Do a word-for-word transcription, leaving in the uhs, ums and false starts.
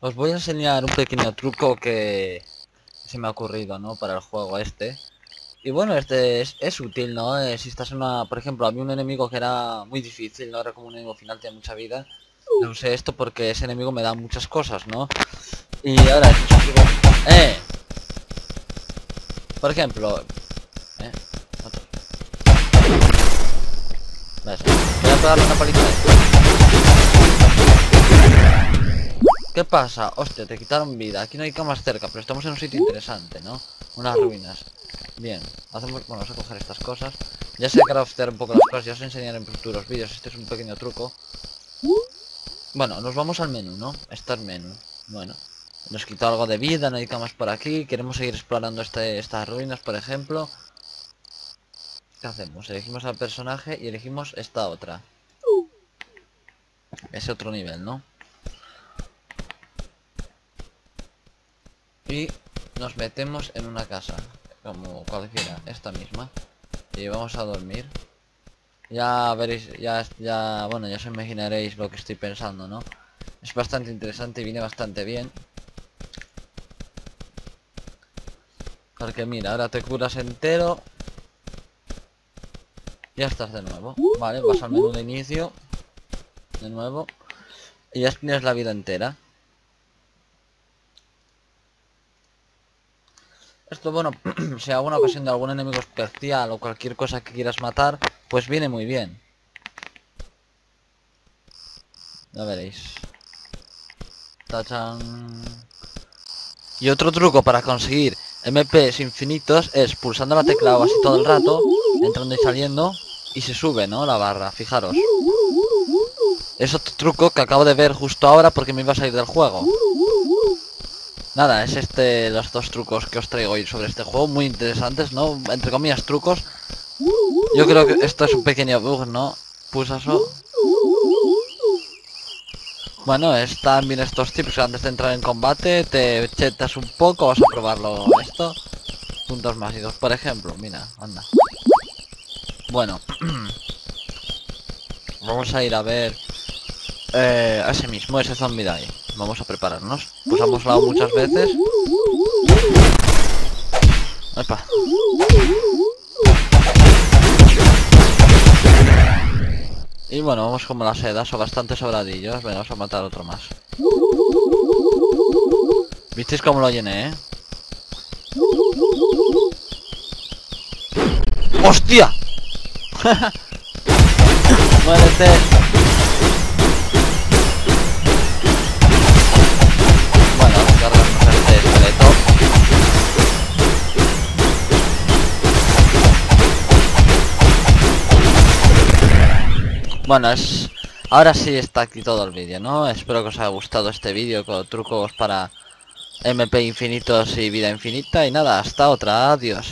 Os voy a enseñar un pequeño truco que se me ha ocurrido, ¿no? Para el juego este. Y bueno, este es, es útil, ¿no? Eh, si estás en una... Por ejemplo, había un enemigo que era muy difícil, ¿no? Era como un enemigo final, tiene mucha vida. No usé esto porque ese enemigo me da muchas cosas, ¿no? Y ahora... ¡Eh! Por ejemplo... ¿Eh? Otro. ¿Ves? Voy a pegarle una palita de... ¿Qué pasa? Hostia, te quitaron vida. Aquí no hay camas cerca, pero estamos en un sitio interesante, ¿no? Unas ruinas. Bien, hacemos... Bueno, vamos a coger estas cosas. Ya sé craftear un poco las cosas, ya os enseñaré en futuros vídeos. Este es un pequeño truco. Bueno, nos vamos al menú, ¿no? Este es menú. Bueno, nos quitó algo de vida, no hay camas por aquí. Queremos seguir explorando este, estas ruinas, por ejemplo. ¿Qué hacemos? Elegimos al personaje y elegimos esta otra. Ese otro nivel, ¿no? Y nos metemos en una casa. Como cualquiera, esta misma. Y vamos a dormir. Ya veréis, ya, ya, bueno, ya os imaginaréis lo que estoy pensando, ¿no? Es bastante interesante y viene bastante bien. Porque mira, ahora te curas entero. Ya estás de nuevo. Vale, vas al menú de inicio. De nuevo. Y ya tienes la vida entera. Esto, bueno, si hago una ocasión de algún enemigo especial o cualquier cosa que quieras matar, pues viene muy bien. Ya veréis. ¡Tachán! Y otro truco para conseguir M Pes infinitos es pulsando la tecla O así todo el rato, entrando y saliendo, y se sube, ¿no? La barra, fijaros. Es otro truco que acabo de ver justo ahora porque me iba a salir del juego. Nada, es este, los dos trucos que os traigo hoy sobre este juego, muy interesantes, ¿no? Entre comillas, trucos. Yo creo que esto es un pequeño bug, ¿no? Pulsaso. Bueno, están bien estos tips, antes de entrar en combate, te chetas un poco, vas a probarlo esto. Puntos más y dos, por ejemplo, mira, anda. Bueno. Vamos a ir a ver... Eh, a ese mismo, ese zombie de ahí. Vamos a prepararnos. Pulsamos lado muchas veces. Epa. Y bueno, vamos como las sedas, o bastante sobradillos. Venga, vamos a matar otro más. ¿Visteis cómo lo llené, eh? ¡Hostia! ¡Muérete! Bueno, es... ahora sí está aquí todo el vídeo, ¿no? Espero que os haya gustado este vídeo con trucos para M P infinitos y vida infinita. Y nada, hasta otra, adiós.